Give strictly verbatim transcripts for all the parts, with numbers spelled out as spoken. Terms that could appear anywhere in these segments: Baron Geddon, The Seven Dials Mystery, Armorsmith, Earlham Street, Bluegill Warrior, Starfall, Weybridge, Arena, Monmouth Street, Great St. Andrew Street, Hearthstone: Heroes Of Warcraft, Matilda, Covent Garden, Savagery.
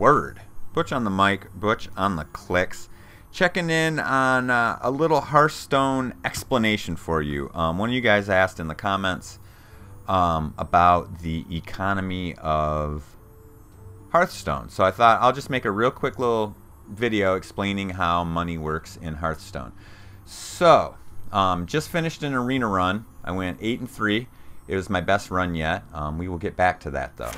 word. Butch on the mic, Butch on the clicks. Checking in on uh, a little Hearthstone explanation for you. Um, one of you guys asked in the comments um, about the economy of Hearthstone. So I thought I'll just make a real quick little video explaining how money works in Hearthstone. So, um, just finished an arena run. I went eight and three. It was my best run yet. Um, we will get back to that though.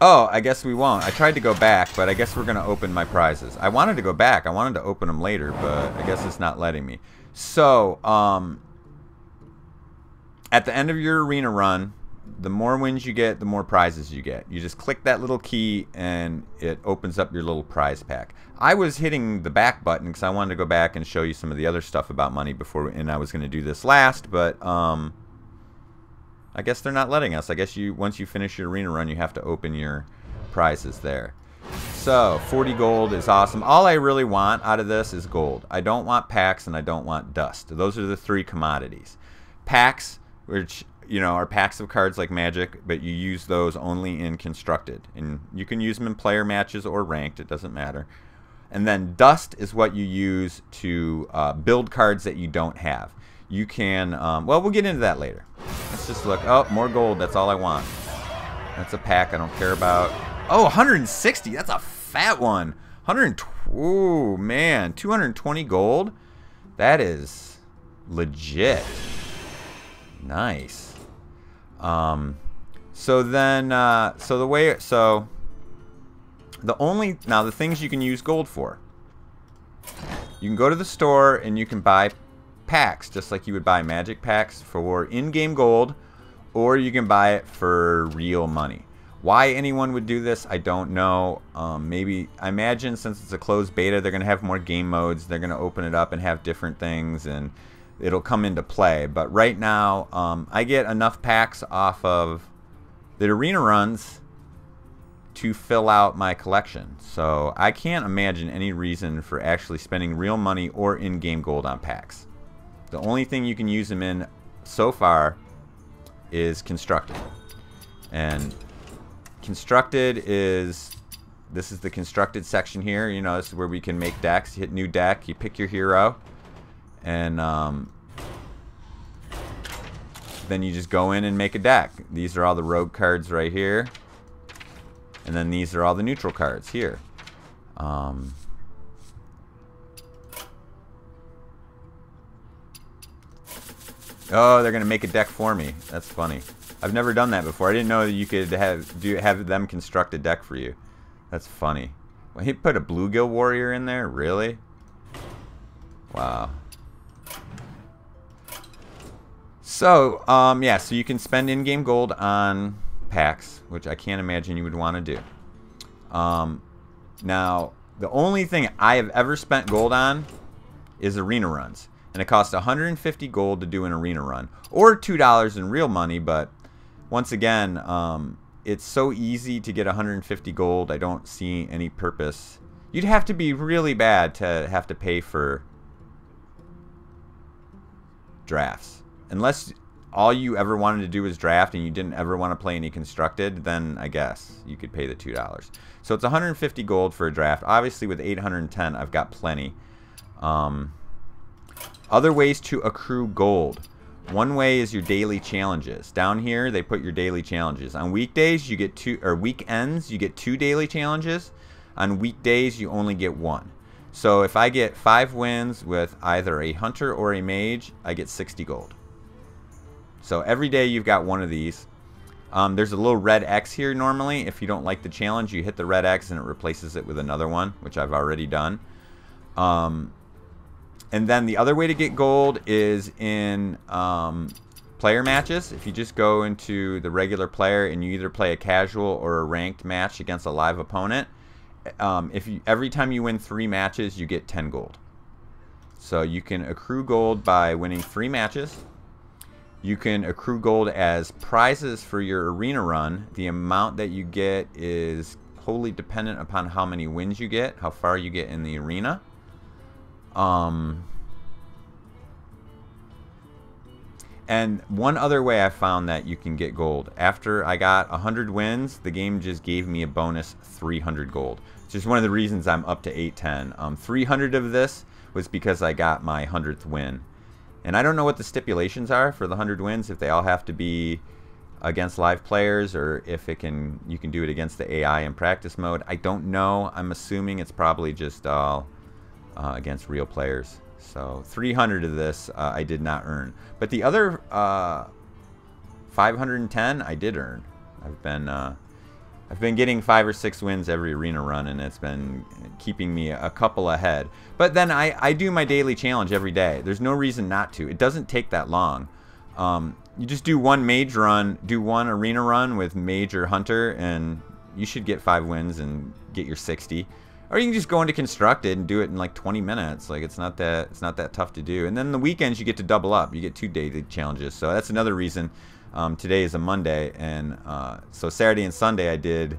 Oh, I guess we won't. I tried to go back, but I guess we're going to open my prizes. I wanted to go back. I wanted to open them later, but I guess it's not letting me. So, um, at the end of your arena run, the more wins you get, the more prizes you get. You just click that little key, and it opens up your little prize pack. I was hitting the back button because I wanted to go back and show you some of the other stuff about money before, and I was going to do this last, but... Um, I guess they're not letting us. I guess you once you finish your arena run, you have to open your prizes there. So, forty gold is awesome. All I really want out of this is gold. I don't want packs and I don't want dust. Those are the three commodities. Packs, which, you know, are packs of cards like Magic, but you use those only in constructed. And you can use them in player matches or ranked, it doesn't matter. And then dust is what you use to uh, build cards that you don't have. You can, um, well, we'll get into that later. Let's just look. Oh, more gold. That's all I want. That's a pack I don't care about. Oh, one hundred sixty. That's a fat one. one hundred twenty. Ooh, man. two hundred twenty gold. That is legit. Nice. Um, so then, uh, so the way, so the only, now the things you can use gold for. You can go to the store and you can buy packs, just like you would buy Magic packs for in-game gold, or you can buy it for real money. Why anyone would do this, I don't know. Um, maybe, I imagine since it's a closed beta, they're going to have more game modes. They're going to open it up and have different things, and it'll come into play. But right now, um, I get enough packs off of the arena runs to fill out my collection. So I can't imagine any reason for actually spending real money or in-game gold on packs. The only thing you can use them in so far is constructed. And constructed is, this is the constructed section here. You know, this is where we can make decks. You hit new deck, you pick your hero, and um, then you just go in and make a deck. These are all the rogue cards right here. And then these are all the neutral cards here. Um, Oh, they're gonna make a deck for me. That's funny. I've never done that before. I didn't know that you could have do have them construct a deck for you. That's funny. Well, he put a Bluegill Warrior in there, really? Wow. So, um, yeah. So you can spend in-game gold on packs, which I can't imagine you would want to do. Um, now, the only thing I have ever spent gold on is arena runs. And it costs one hundred fifty gold to do an arena run, or two dollars in real money. But once again, um, it's so easy to get one hundred fifty gold. I don't see any purpose. You'd have to be really bad to have to pay for drafts. Unless all you ever wanted to do was draft and you didn't ever want to play any constructed, then I guess you could pay the two dollars. So it's one hundred fifty gold for a draft. Obviously with eight hundred ten, I've got plenty. Um... Other ways to accrue gold. One way is your daily challenges. Down here, they put your daily challenges. On weekdays, you get two, or weekends, you get two daily challenges. On weekdays, you only get one. So if I get five wins with either a hunter or a mage, I get sixty gold. So every day you've got one of these. Um, there's a little red X here normally. If you don't like the challenge, you hit the red X and it replaces it with another one, which I've already done. Um, And then the other way to get gold is in um, player matches. If you just go into the regular player and you either play a casual or a ranked match against a live opponent, um, if you, every time you win three matches, you get ten gold. So you can accrue gold by winning three matches. You can accrue gold as prizes for your arena run. The amount that you get is wholly dependent upon how many wins you get, how far you get in the arena. Um, And one other way I found that you can get gold. After I got one hundred wins, the game just gave me a bonus three hundred gold. It's just one of the reasons I'm up to eight ten. Um, three hundred of this was because I got my hundredth win. And I don't know what the stipulations are for the one hundred wins, if they all have to be against live players or if it can you can do it against the A I in practice mode. I don't know. I'm assuming it's probably just all uh, against real players. So three hundred of this uh, I did not earn. But the other uh, five hundred ten I did earn. I've been uh, I've been getting five or six wins every arena run, and it's been keeping me a couple ahead. But then I, I do my daily challenge every day. There's no reason not to. It doesn't take that long. Um, you just do one mage run, do one arena run with mage or hunter, and you should get five wins and get your sixty. Or you can just go into constructed and do it in like twenty minutes. Like it's not that it's not that tough to do. And then the weekends you get to double up. You get two daily challenges. So that's another reason. Um, today is a Monday, and uh, so Saturday and Sunday I did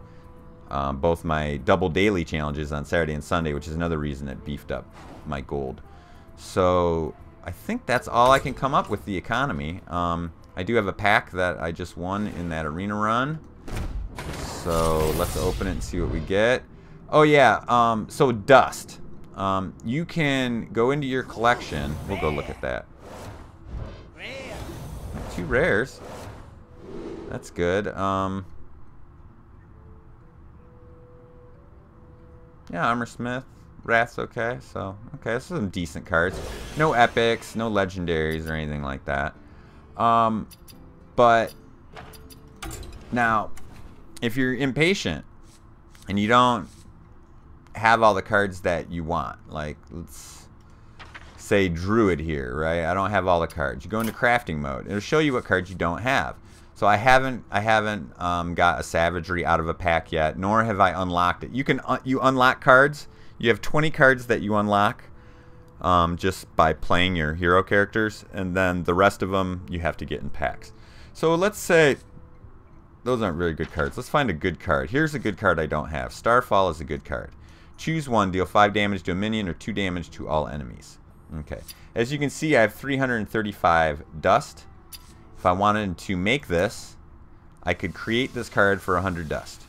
um, both my double daily challenges on Saturday and Sunday, which is another reason it beefed up my gold. So I think that's all I can come up with the economy. Um, I do have a pack that I just won in that arena run. So let's open it and see what we get. Oh yeah, um, so dust. Um, you can go into your collection. We'll go look at that. Two rares. That's good. Um, yeah, Armorsmith. Wrath's okay. So, okay, this is some decent cards. No epics, no legendaries or anything like that. Um, but, now, if you're impatient and you don't have all the cards that you want, like, let's say Druid here, right? I don't have all the cards. You go into crafting mode. It'll show you what cards you don't have. So I haven't I haven't um, got a Savagery out of a pack yet, nor have I unlocked it. You can uh, you unlock cards. You have twenty cards that you unlock um, just by playing your hero characters, and then the rest of them you have to get in packs. So let's say those aren't really good cards. Let's find a good card. Here's a good card I don't have. Starfall is a good card. Choose one. Deal five damage to a minion or two damage to all enemies. Okay. As you can see, I have three hundred thirty-five dust. If I wanted to make this, I could create this card for one hundred dust.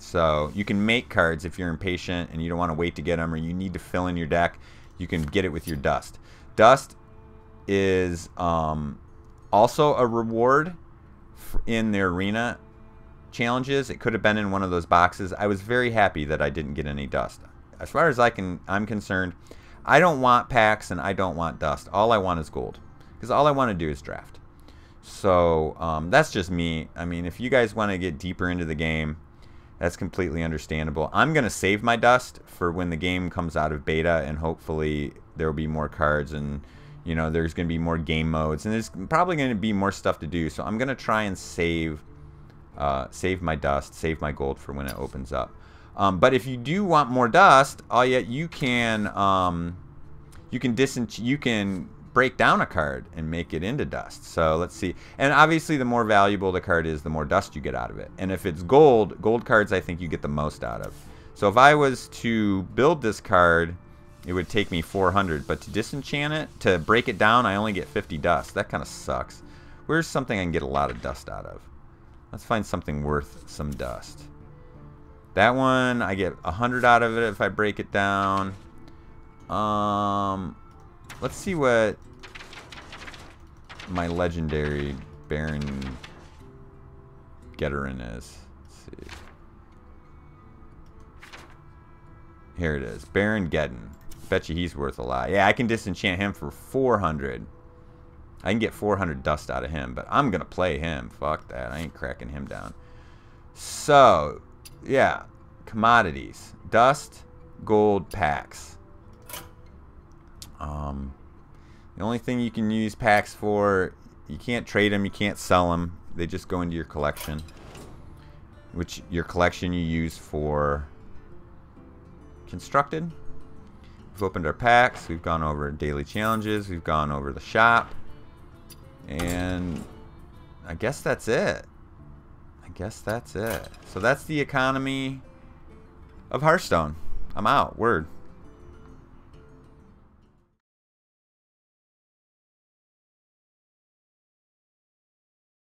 So you can make cards if you're impatient and you don't want to wait to get them, or you need to fill in your deck. You can get it with your dust. Dust is um, also a reward in the arena challenges. It could have been in one of those boxes. I was very happy that I didn't get any dust. As far as I can, I'm concerned, I don't want packs and I don't want dust. All I want is gold, because all I want to do is draft. So um, that's just me. I mean, if you guys want to get deeper into the game, that's completely understandable. I'm going to save my dust for when the game comes out of beta, and hopefully there will be more cards, and you know, there's going to be more game modes, and there's probably going to be more stuff to do. So I'm going to try and save, uh, save my dust, save my gold for when it opens up. Um, but if you do want more dust, oh yeah, you can um, you can disench you can break down a card and make it into dust. So let's see. And obviously, the more valuable the card is, the more dust you get out of it. And if it's gold, gold cards, I think you get the most out of. So if I was to build this card, it would take me four hundred. But to disenchant it, to break it down, I only get fifty dust. That kind of sucks. Where's something I can get a lot of dust out of? Let's find something worth some dust. That one, I get one hundred out of it if I break it down. Um, let's see what my legendary Baron Geddon is. Let's see. Here it is. Baron Geddon. Bet you he's worth a lot. Yeah, I can disenchant him for four hundred. I can get four hundred dust out of him, but I'm going to play him. Fuck that. I ain't cracking him down. So, yeah, commodities, dust, gold, packs. Um, the only thing you can use packs for, you can't trade them, you can't sell them. They just go into your collection, which your collection you use for constructed. We've opened our packs, we've gone over daily challenges, we've gone over the shop, and I guess that's it. Guess that's it. So that's the economy of Hearthstone. I'm out. Word.